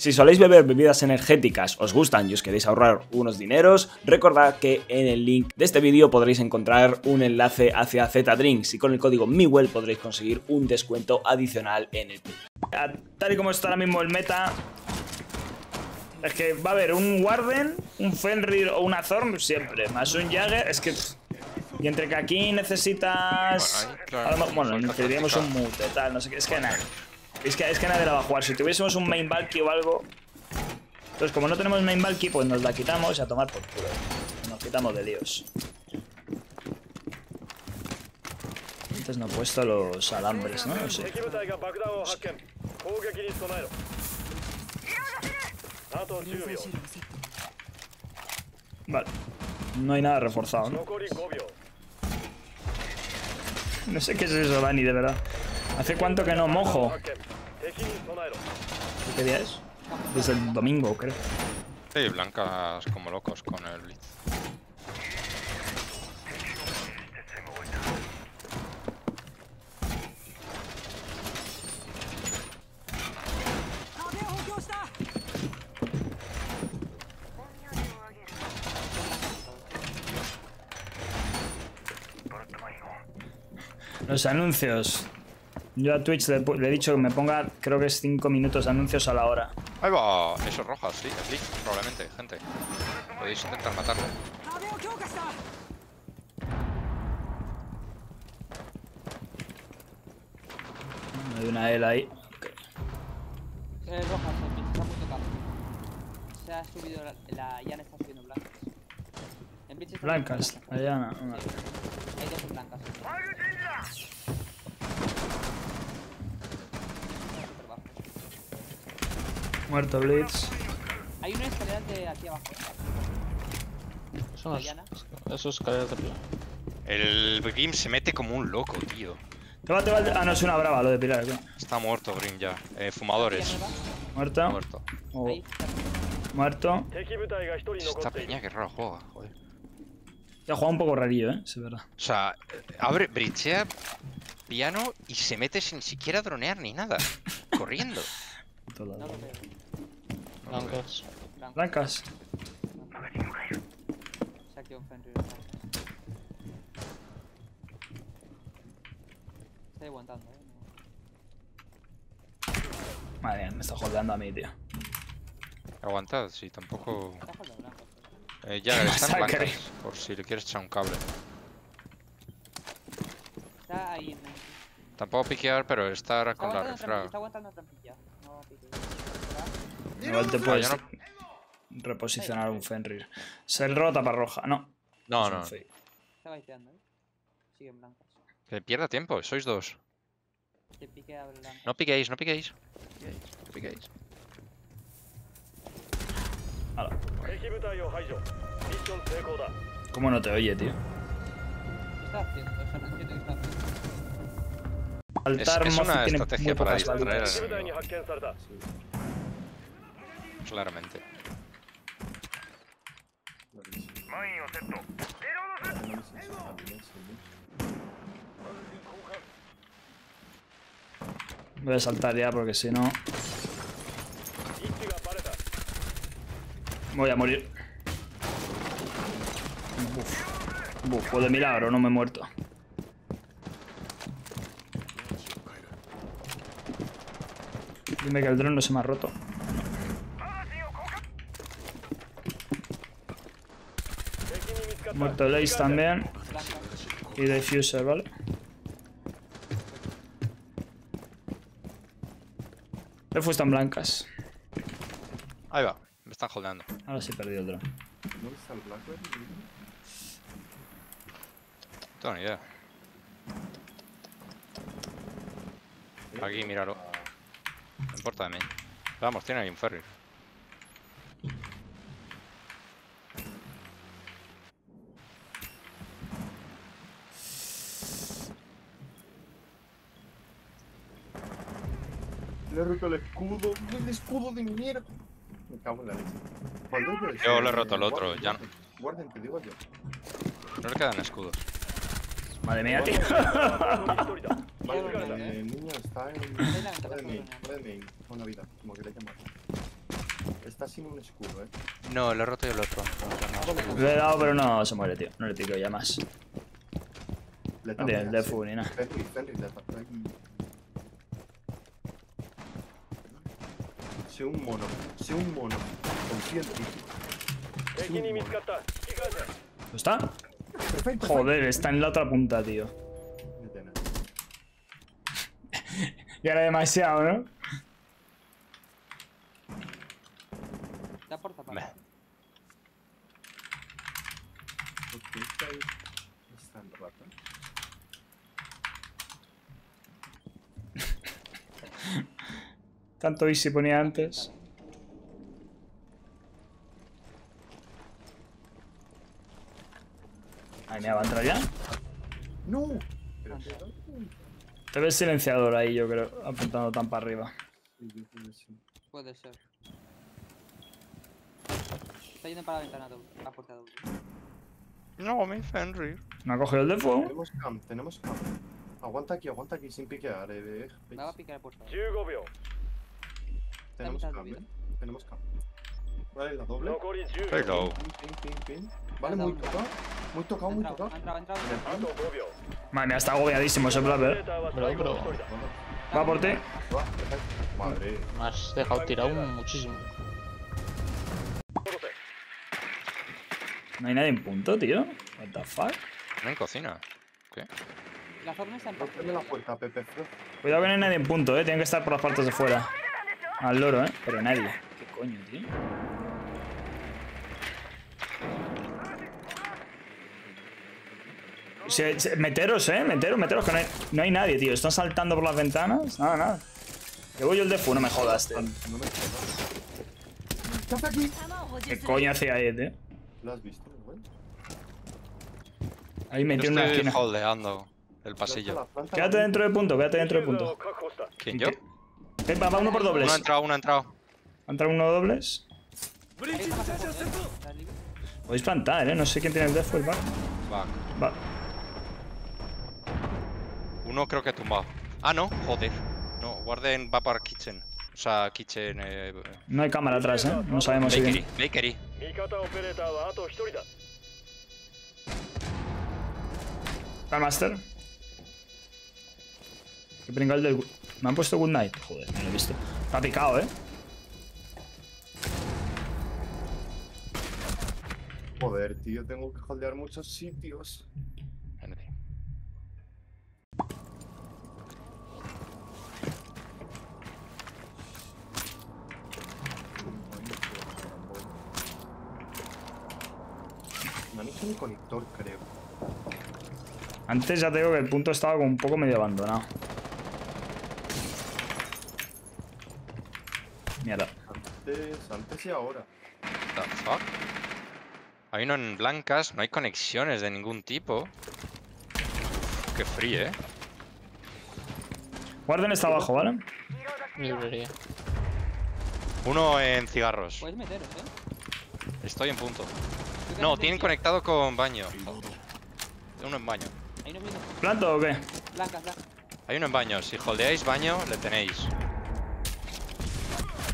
Si soléis beber bebidas energéticas, os gustan y os queréis ahorrar unos dineros, recordad que en el link de este vídeo podréis encontrar un enlace hacia ZDrinks y con el código MIWELL podréis conseguir un descuento adicional en el club. Tal y como está ahora mismo el meta, es que va a haber un Warden, un Fenrir o una Thorn siempre, más un Jagger, es que... Y entre que aquí necesitas... Bueno, necesitaríamos un Mute, tal, no sé qué, es que nada. Es que nadie la va a jugar. Si tuviésemos un main Valky o algo... Entonces, como no tenemos main Valky, pues nos la quitamos y a tomar por culo. Nos quitamos de líos. Antes no he puesto los alambres, ¿no? No sé. Vale. No hay nada reforzado, ¿no? No sé qué es eso, Dani, de verdad. ¿Hace cuánto que no mojo? ¿Qué día es? Desde el domingo, creo. Sí, blancas como locos con el Blitz. Los anuncios. Yo a Twitch le he dicho que me ponga, creo que es 5 minutos de anuncios a la hora. Ahí va, eso es roja, sí, es Blitz, probablemente, gente. Podéis intentar matarlo. Hay una L ahí. Okay. Tres rojas, el Blitz está muy tocado. Se ha subido la llana, está subiendo blancas. El Blitz está blancas, la llana. Sí. Hay dos blancas. Muerto Blitz. Hay una escalera de aquí abajo. Son esos escaleras de Pilar. El Brim se mete como un loco, tío. Ah, no, es una brava lo de Pilar. ¿Qué? Está muerto Brim ya. Fumadores. Muerto. Muerto. Oh. Ahí, muerto. Esta peña que raro juega, joder. Ya ha jugado un poco rarillo, ¿eh? Sí, verdad. O sea, abre, brichea piano y se mete sin siquiera dronear ni nada. Corriendo. Blancas. Blancas. Estoy aguantando, ¿eh? Madre mía, me está holdeando a mí, tío. Aguantad, sí, tampoco... Ya, están blancas, por si le quieres echar un cable. Está ahí, ¿no? Tampoco piquear, pero estar con la refra. Está aguantando trampilla. Igual te puedes reposicionar un Fenrir. Se rota para roja, no. No, no. Está baiteando, ¿eh? Siguen blancas. Que pierda tiempo, sois dos. No piquéis, no piquéis. No piquéis. Hala. ¿Cómo no te oye, tío? Es una estrategia para distraer. Claramente. Voy a saltar ya porque si no... Voy a morir. Buf. Buf, o de milagro, no me he muerto. Dime que el dron no se me ha roto. Muerto el Ace también. Y Diffuser, ¿vale? Refus están blancas. Ahí va, me están jodiendo. Ahora sí he perdido el drone. ¿No está el blanco? No tengo ni idea. Aquí, míralo. No importa de mí. Vamos, tiene ahí un ferry. Le he roto el escudo de mierda. Me cago en la leche. Yo le he roto el otro, ya no. Guarden, te digo yo. No le quedan escudos. Madre mía, tío. Vale, el niño está en. Con la vida, como que le llaman. sin un escudo, No, lo he roto yo el otro. Lo he dado, pero no se muere, tío. No le tiro ya más. No tiene el defu ni nada. Sé un mono. Sé un mono. Confío en ti. ¿No está? Perfecto. Joder, está en la otra punta, tío. Ya era demasiado, ¿no? La puerta para acá. Tanto easy ponía antes. Ahí me va a entrar ya. No. Te ves silenciador ahí, yo creo, apuntando tan para arriba. Puede ser. Está yendo para la ventana, la puerta doble. No, mi Fenrir. ¿No ha cogido el de fuego? Tenemos camp, tenemos camp. Aguanta aquí sin piquear, Me va a picar la puerta. Tenemos camp, tenemos camp. Vale, la doble. Vale, muy tocado. Muy tocado, muy tocado. Madre mía, está agobiadísimo ese Blaber. Va por ti. Madre. Me has dejado tirado muchísimo. No hay nadie en punto, tío. What the fuck. No hay cocina. ¿Qué? La zona está en punto. Cuidado que no hay nadie en punto, Tienen que estar por las partes de fuera. Al loro, Pero nadie. ¿Qué coño, tío? Meteros, meteros, que no hay nadie, tío. Están saltando por las ventanas. Nada, nada. Llevo yo el defu, no me jodas, tío. ¿Qué coño hacía ahí, tío? ¿Lo has visto, güey? Ahí metió una esquina. Estoy holdeando el pasillo. Quédate dentro del punto, quédate dentro del punto. ¿Quién, yo? Va uno por dobles. Uno ha entrado. ¿Ha entrado uno dobles? Podéis plantar, No sé quién tiene el defu, el back. Va. Uno creo que ha tumbado. Ah, no, joder. No, Warden va para kitchen. O sea, kitchen... No hay cámara atrás, No sabemos si... Bakery. La master. Que pringa el del... Me han puesto good night. Joder, no lo he visto. Está picado, Joder, tío, tengo que holdear muchos sitios. Un conector, creo. Antes ya te digo que el punto estaba como un poco medio abandonado. Mierda. Antes y ahora. What the fuck? Hay uno en blancas, no hay conexiones de ningún tipo. Qué frío, Warden está abajo, ¿vale? Uno en cigarros. Puedes meteros, Estoy en punto. No, tienen conectado con baño. Uno en baño. ¿Planto o qué? Blanca. Hay uno en baño. Si holdeáis baño, le tenéis.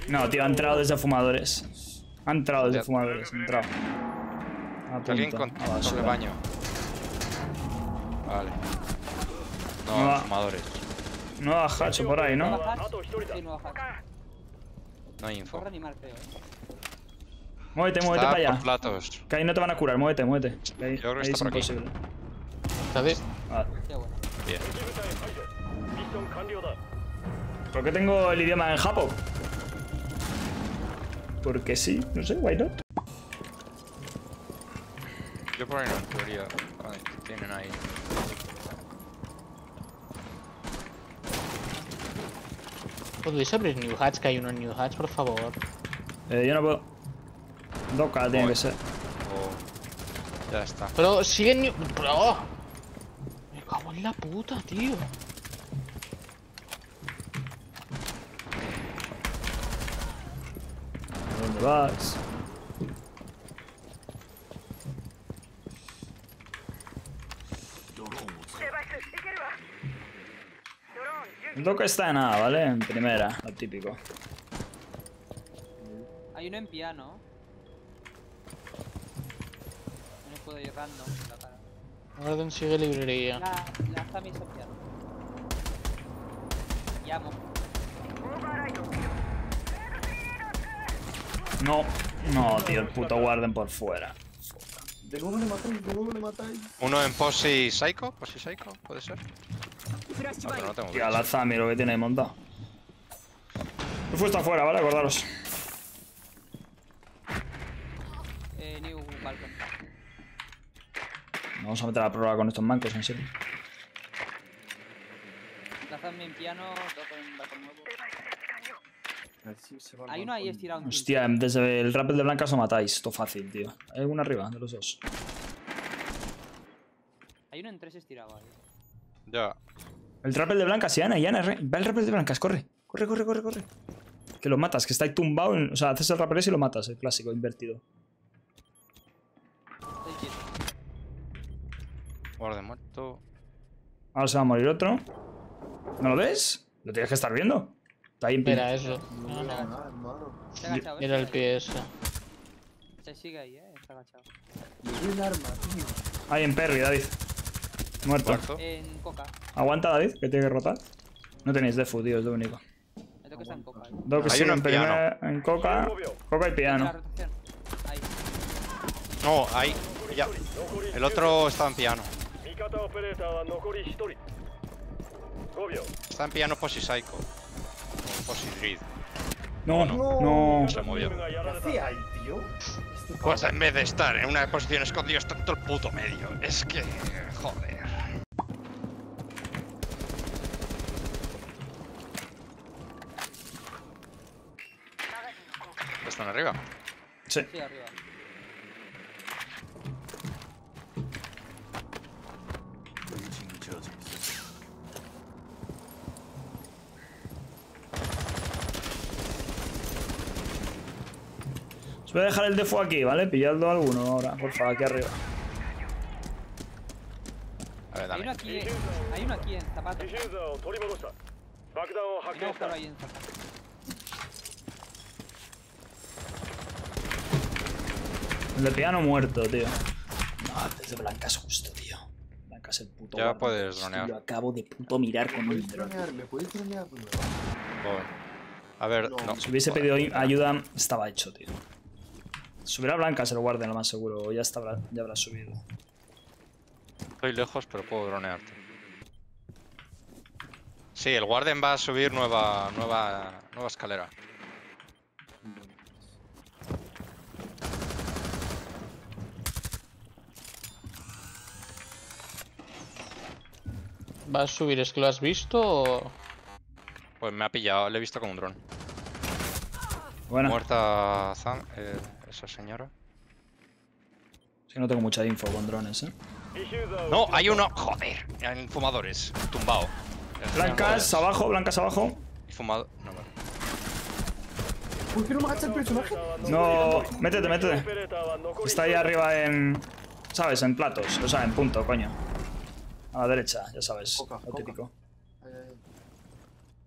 No, tío, ha entrado desde fumadores. Ha entrado desde fumadores. Ha entrado. Alguien con el baño. Vale. No, fumadores. No hay Hatch por ahí, ¿no? No hay info. Muévete para allá. Platos. Que ahí no te van a curar, muévete. Ahí, yo creo que está por aquí. ¿Sabes? Vale. Bien. ¿Por qué tengo el idioma en japo? Porque sí, no sé, why not. Yo por ahí no podría. Vale, tienen ahí. ¿Podéis abrir New Hatch? Que hay uno en New Hatch, por favor. Yo no puedo. 2K tiene que ser. Ya está. Pero siguen ni... ¡Bro! Me cago en la puta, tío. ¿Dónde vas? El 2K está en A, ¿vale? En primera, lo típico. Hay uno en piano. No puedo ir random. Warden sigue librería. La Zami es en piano. Llamo. No, no, tío, el puto Warden por fuera. ¿De cómo le matáis? ¿De cómo le matáis? Uno en Posi Psycho, Posi Psycho, puede ser. Otro no tengo. Tío, la Zami lo que tiene montado. El fuego está afuera, ¿vale? Acordaros. New Balcon. Vamos a meter a la prórroga con estos mancos, en serio. Lazadme en piano, toco en balcón nuevo. Hay uno ahí estirado. Hostia, desde el rappel de blancas lo matáis. Esto fácil, tío. Hay uno arriba, de los dos. Hay uno en tres estirado ahí. Ya. El rappel de blancas, Yana, Yana. Va el rappel de blancas, corre. Corre, corre, corre, corre. Que lo matas, que está ahí tumbado. O sea, haces el rappel ese y lo matas, el clásico, invertido. Guarda muerto. Ahora se va a morir otro. ¿No lo ves? Lo tienes que estar viendo. Está ahí en pie. Mira eso. No, no. Está agachado. Mira el pie ese. Se sigue ahí, está agachado. Ahí en Perry, David. Muerto. En Coca. Aguanta, David, que tiene que rotar. No tenéis defu, tío, es lo único. Me toca estar en Coca. Dos que siguen en Coca. Coca y piano. No, ahí. Ya. El otro está en piano. Está en piano Posi Psycho. Posi Reed. No. Se movió. ¿Qué hay, tío? Pues en vez de estar en una posición escondida, está en todo el puto medio. Es que. Joder. ¿Están arriba? Sí, arriba. Voy a dejar el defo aquí, ¿vale? Pilladlo alguno ahora, porfa, aquí arriba. A ver, dame. Hay uno aquí en zapato. Hay uno ahí en zapato. El de piano muerto, tío. No, desde blancas justo, tío. Blancas el puto. Ya puedes dronear. Lo acabo de puto mirar con un drone. ¿Me puedes dronear? A ver, no. Si hubiese pedido ayuda, estaba hecho, tío. Subirá blanca, se lo guarden lo más seguro, o ya habrá subido. Estoy lejos, pero puedo dronearte. Sí, el Warden va a subir nueva escalera. ¿Va a subir? ¿Es que lo has visto o...? Pues me ha pillado, le he visto con un dron. Bueno. Muerta Zam... esa señora. Es que no tengo mucha info con drones, ¿eh? No, hay uno. Joder, en fumadores. Tumbado. Blancas abajo, blancas abajo. Y fumado. No, vale. ¿Por qué no me agacha el personaje? No, métete, métete. Está ahí arriba en. ¿Sabes? En platos. O sea, en punto, coño. A la derecha, ya sabes. Coca, lo típico.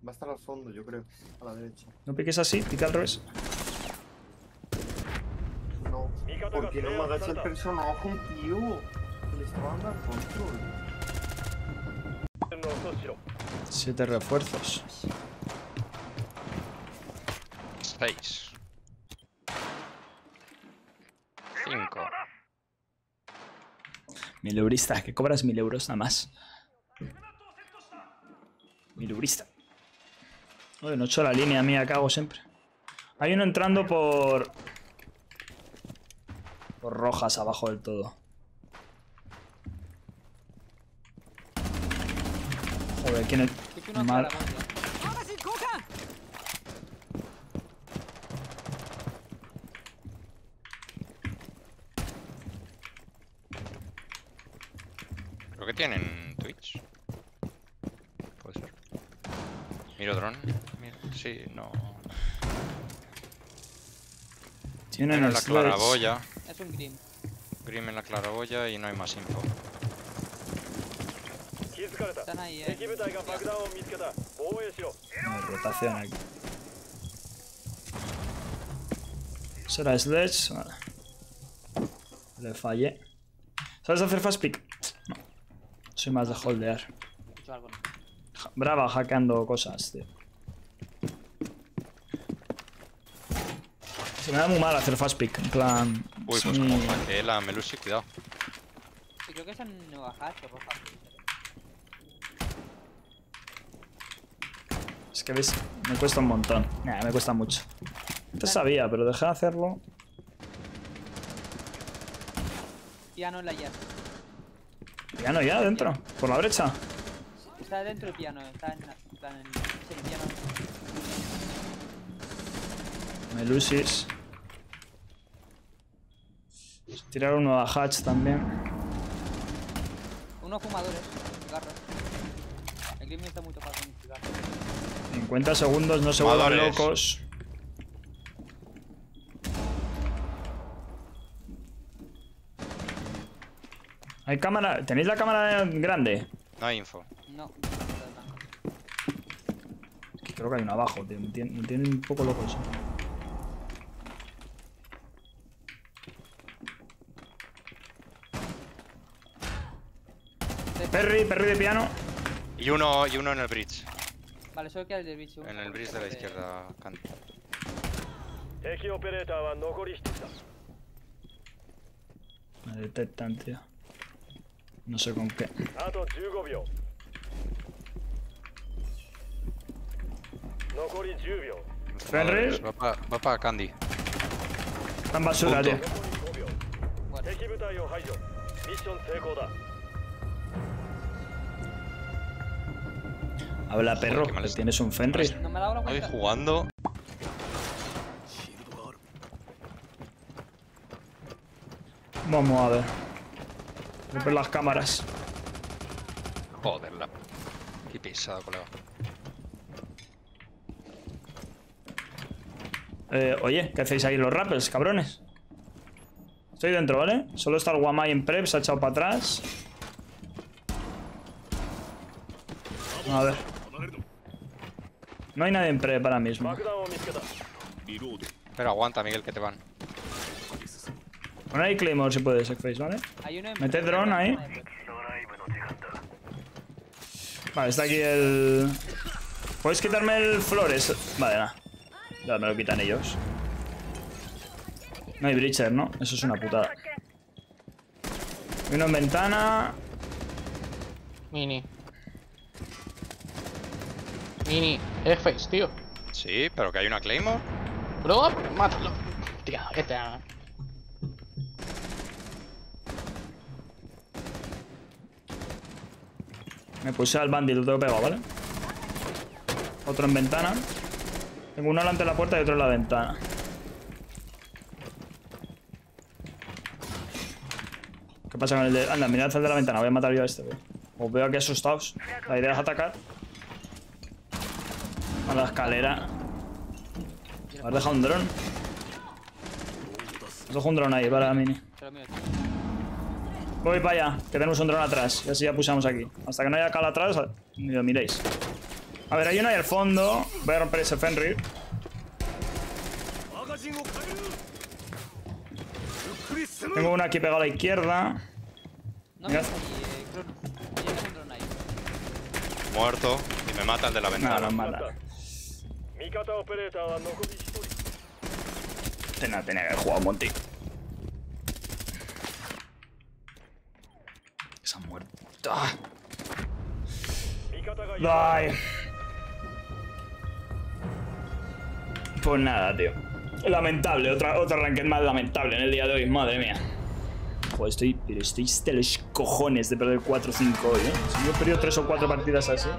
Va a estar al fondo, yo creo. A la derecha. No piques así, pica al revés. ¿Por qué no me agacha el personaje, tío? Le estaban dando control. 7 refuerzos. 6. 5. 1000 eurista, que cobras 1000 euros nada más. 1000 eurista. Oye, no he hecho la línea mía, cago siempre. Hay uno entrando por... Por rojas abajo del todo. Joder, ¿quién es? Mal. Creo que tienen Twitch. Puede ser. Miro dron. Sí, no. Tienen en la claraboya. Es un Grim. Grim en la claraboya y no hay más info. Están ahí, Hay rotación aquí. Será Sledge. Vale. Le fallé. ¿Sabes hacer fast pick? No. Soy más de holdear. Brava hackeando cosas, tío. Se me da muy mal hacer fast pick, en plan... Uy, pues como hackeé la Melusis, cuidado. Creo que es en Nueva Hatch o roja. Es que ves, me cuesta un montón. Nah, me cuesta mucho. Te sabía, pero dejé de hacerlo. Piano en la llave. ¿Piano ya adentro? ¿Por la brecha? Está dentro el piano, está en el piano. Melusis. Tirar uno a Hatch también. Unos fumadores, cigarros. El crimen está muy tocado con cigarros. 50 segundos, no se vuelvan locos. Hay cámara. ¿Tenéis la cámara grande? No hay info. No. Creo que hay una abajo, tío. Me tienen un poco loco eso. Ferry de piano. Y uno en el bridge. Vale, solo queda el del bridge. En el bridge de la izquierda, canta. Me detectan, tío. No sé con qué. Fenrir. Va para Candy. Están basura, tío. Habla, perro. Joder, tienes un Fenrir. No me he dado la cuenta. Estoy jugando. Vamos a ver. Romper las cámaras. Joderla. Qué pesado, colega. Oye, ¿qué hacéis ahí los rappers, cabrones? Estoy dentro, ¿vale? Solo está el Guamai en prep, se ha echado para atrás. A ver. No hay nadie en prep ahora mismo. Pero aguanta, Miguel, que te van. Pon ahí Claymore si puedes, Exface, ¿vale? Mete drone ahí. Vale, está aquí el... ¿Puedes quitarme el Flores? Vale, nada. Ya me lo quitan ellos. No hay breacher, ¿no? Eso es una putada. Uno en ventana. Mini. Exface, tío. Sí, pero que hay una Claymore. Bro, mátalo. Tío, que te hagan. Me puse al Bandido, lo tengo pegado, ¿vale? Otro en ventana. Tengo uno delante de la puerta y otro en la ventana. ¿Qué pasa con el de...? Anda, mirad el de la ventana, voy a matar yo a este, güey. Os veo aquí asustados. La idea es atacar. A la escalera. ¿Has dejado un dron? Os dejo un dron ahí para la mini. Voy para allá, que tenemos un dron atrás. Y así ya pusamos aquí. Hasta que no haya cal atrás, ni lo miréis. A ver, hay uno ahí al fondo. Voy a romper ese Fenrir. Tengo uno aquí pegado a la izquierda. Mirad. Muerto. Y me mata el de la ventana. No, mata. Tenía que haber jugado Monty. Se ha muerto. ¡Ah! Bye. Pues nada, tío. Lamentable, otra ranked más lamentable en el día de hoy, madre mía. Joder, pero estoy de los cojones de perder 4 o 5 hoy, ¿eh? Si yo he perdido 3 o 4 partidas así.